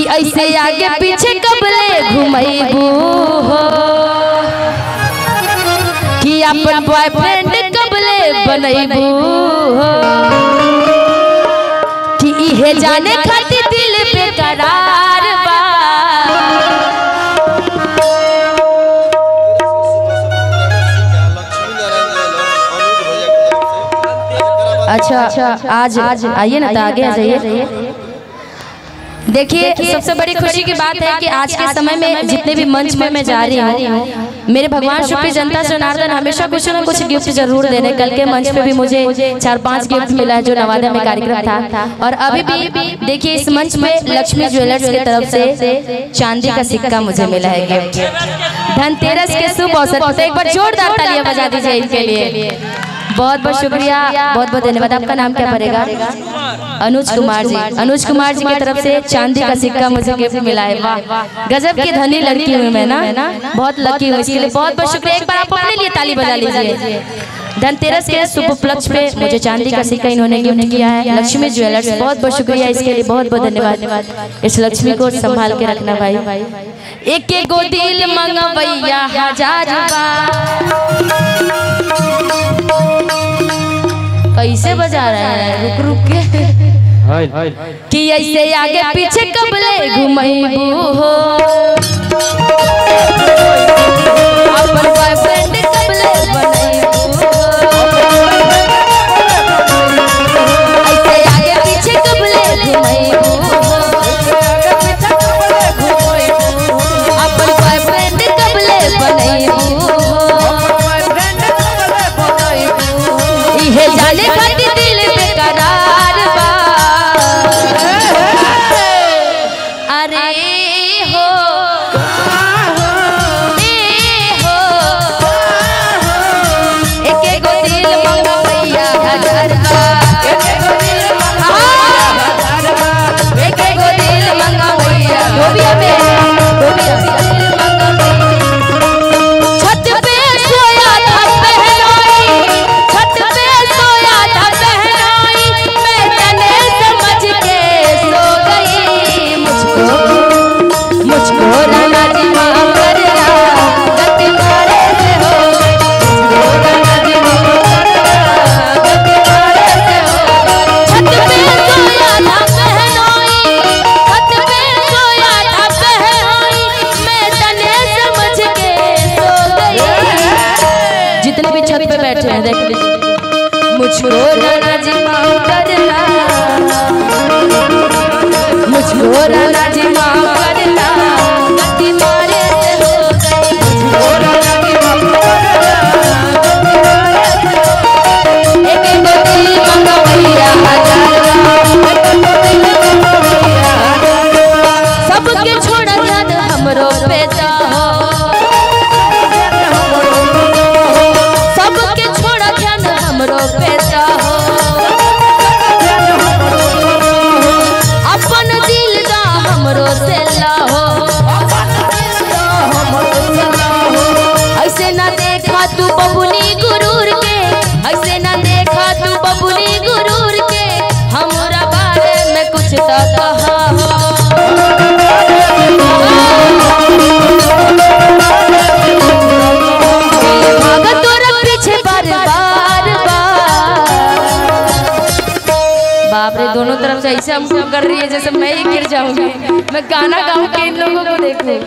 कि ऐसे आगे पीछे कबले घुमाइबू हो कि अपन बॉयफ्रेंड कबले बनाइबू हो कि इहे जाने खातिर दिल बेकरार बा अच्छा आज आइए ना आगे आ जाइए। देखिए सबसे बड़ी खुशी की बात है कि आज के समय में जितने भी मंच पर मैं जा रही हूँ मेरे भगवान शुक्र जनता जनार्दन हमेशा कुछ ना कुछ गिफ्ट जरूर दे रहे। कल के मंच पे भी मुझे 4-5 गिफ्ट मिला है जो नवादा में कार्यक्रम था। और अभी भी देखिए इस मंच में लक्ष्मी ज्वेलर्स की तरफ से चांदी का सिक्का मुझे मिला है गिफ्ट। धनतेरस के शुभ अवसर पर एक बार जोरदार तालियां बजा दीजिए इसके लिए। बहुत बहुत शुक्रिया, बहुत बहुत धन्यवाद। आपका नाम क्या पड़ेगा? अनुज कुमार जी। अनुज कुमार जी की तरफ से चांदी का सिक्का मुझे गिफ्ट मिला है। वाह, गजब की धनी लड़की हूँ मैं ना, बहुत लकी हूँ, इसके लिए बहुत बहुत शुक्रिया। एक बार आप अपने लिए ताली बजा लीजिए। धनतेरस के शुभ उपलक्ष्य पे मुझे चांदी का सिक्का इन्होंने गिफ्ट किया है लक्ष्मी ज्वेलर्स। बहुत बहुत शुक्रिया इसके लिए, बहुत बहुत धन्यवाद। इस लक्ष्मी को संभाल के रखना भाई। एके गो दिल मंगवैया हजार बा कैसे बजा रहा है, रुक रुक के कि ऐसे आगे पीछे कबले घुमाइबू हो अपन बॉयफ्रेंड कबले बनाइबू हो ऐसे आगे पीछे कबले घुमाइबू हो अपन बॉयफ्रेंड कबले बनाइबू हो इहे जाने खातिर दिल बेकरार बा। ऐसे हम कर रही है जैसे मैं ही गिर जाऊंगी। मैं गाना गाऊं कि इन लोगों को देखने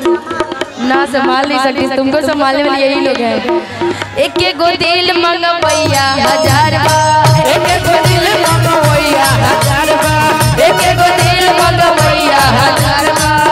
ना संभाल नहीं सकती, तुमको संभालने वाले यही लोग हैं। एके गो दिल मंगवैया हजार बा, एके गो दिल मंगवैया हजार बा, एके गो दिल मंगवैया हजार बा, एके गो दिल मंगवैया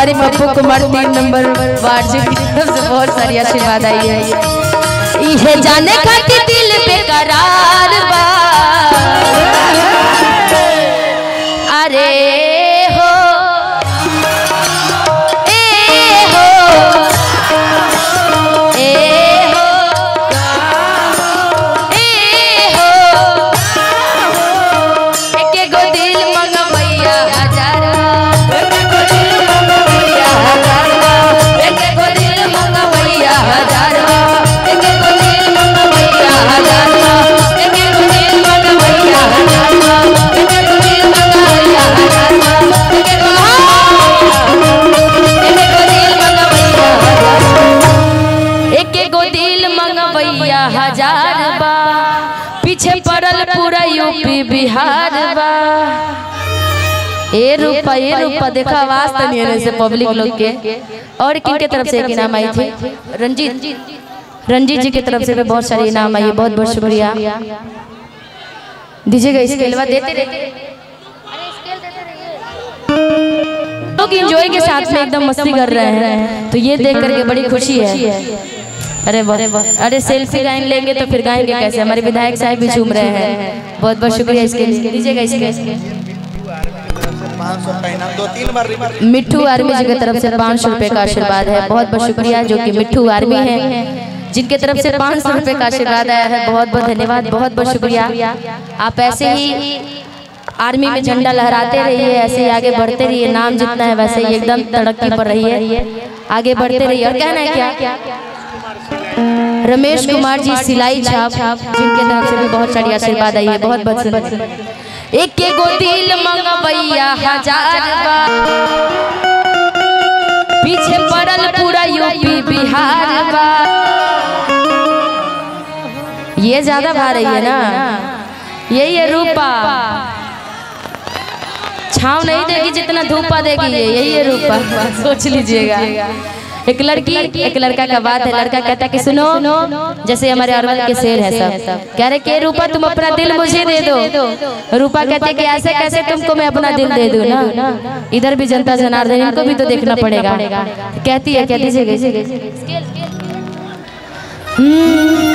हमारे पप्पू कुमार 3 नंबर वार्ड की तरफ से बहुत सारी आशीर्वाद आई है। ये जाने खातिर दिल बेकरार बा, अरे हो ए हो ए हो ए हो, एके गो दिल मंगवैया हजार बा, एके गो दिल मंगवैया हजार बा, एके गो दिल मंगवैया हजार बा, एके गो दिल मंगवैया हजार बा, एके गो दिल मंगवैया हजार बा, एके गो दिल मंगवैया हजार बा, एके गो दिल मंगवैया हजार बा, पीछे पड़ल पूरा यूपी बिहार बा। ए रूपा देखा आवाज नहीं है से पब्लिक लोग के और किनके तरफ से इनाम आई थे? रंजीत रंजीत जी की तरफ से बहुत सारे इनाम आई है। बहुत बहुत शुक्रिया दीजिएगा। स्केलवा देते रहिए, अरे स्केल देते रहिए। लोग एंजॉय के साथ में एकदम मस्ती कर रहे हैं तो ये देख करके बड़ी खुशी है। अरे बहुत अरे सेल्फी लाइन लेंगे तो फिर गाएंगे कैसे? हमारे विधायक साहब भी झूम रहे हैं। बहुत बहुत शुक्रिया इसके दीजिएगा। इसके मिठू आर्मी जी की तरफ से 500 रुपए का आशीर्वाद है। बहुत बहुत शुक्रिया जो कि मिठू आर्मी है जिनके तरफ से 500 रुपए का आशीर्वाद आया है। बहुत बहुत धन्यवाद, बहुत बहुत शुक्रिया। आप ऐसे ही आर्मी में झंडा लहराते रहिए, ऐसे ही आगे बढ़ते रहिए। नाम जितना है वैसे ही एकदम तरक्की पर रहिए, आगे बढ़ते रहिए। और कहना है क्या? रमेश कुमार जी सिलाई छाप जिनके तरफ से भी बहुत सारी आशीर्वाद आई है। बहुत बहुत एके गो दिल मंगवैया हजार बा, पीछे पड़ल पूरा यूपी बिहार बा। ये ज्यादा भा रही है ना, यही है रूपा। छाँव नहीं देगी जितना धूपा देगी, यही है रूपा। सोच लीजिएगा। एक लड़की एक लड़का का बात है, लड़का कहता है कि सुनो जैसे हमारे अरवल के शेर है सब, कह रहे के रूपा तुम अपना दिल मुझे दे दो। रूपा कहते कि ऐसे कैसे तुमको मैं अपना दिल दे दूं ना, इधर भी जनता जनार्दन इनको भी तो देखना पड़ेगा। कहती है क्या दीजिएगा